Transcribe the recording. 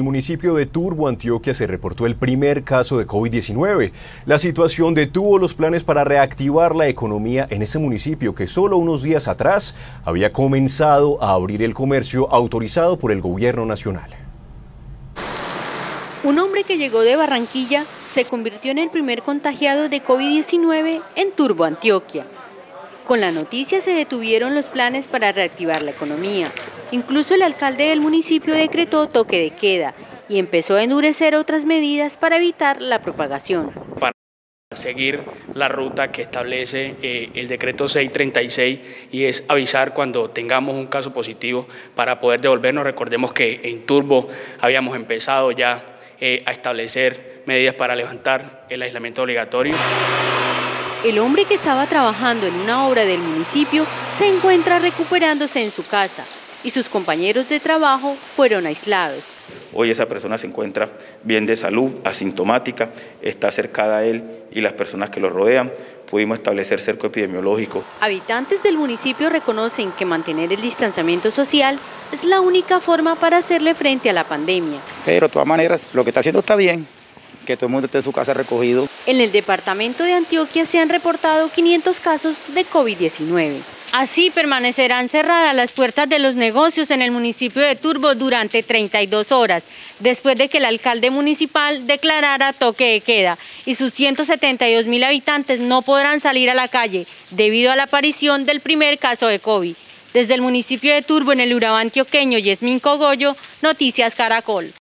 En el municipio de Turbo, Antioquia, se reportó el primer caso de COVID-19. La situación detuvo los planes para reactivar la economía en ese municipio que solo unos días atrás había comenzado a abrir el comercio autorizado por el gobierno nacional. Un hombre que llegó de Barranquilla se convirtió en el primer contagiado de COVID-19 en Turbo, Antioquia. Con la noticia se detuvieron los planes para reactivar la economía. Incluso el alcalde del municipio decretó toque de queda y empezó a endurecer otras medidas para evitar la propagación. Para seguir la ruta que establece el decreto 636 y es avisar cuando tengamos un caso positivo para poder devolvernos. Recordemos que en Turbo habíamos empezado ya a establecer medidas para levantar el aislamiento obligatorio. El hombre que estaba trabajando en una obra del municipio se encuentra recuperándose en su casa y sus compañeros de trabajo fueron aislados. Hoy esa persona se encuentra bien de salud, asintomática, está cercada a él y las personas que lo rodean. Pudimos establecer cerco epidemiológico. Habitantes del municipio reconocen que mantener el distanciamiento social es la única forma para hacerle frente a la pandemia. Pero de todas maneras lo que está haciendo está bien, que todo el mundo esté en su casa recogido. En el departamento de Antioquia se han reportado 500 casos de COVID-19. Así permanecerán cerradas las puertas de los negocios en el municipio de Turbo durante 32 horas, después de que el alcalde municipal declarara toque de queda y sus 172.000 habitantes no podrán salir a la calle debido a la aparición del primer caso de COVID. Desde el municipio de Turbo en el Urabá antioqueño, Yesmín Cogoyo, Noticias Caracol.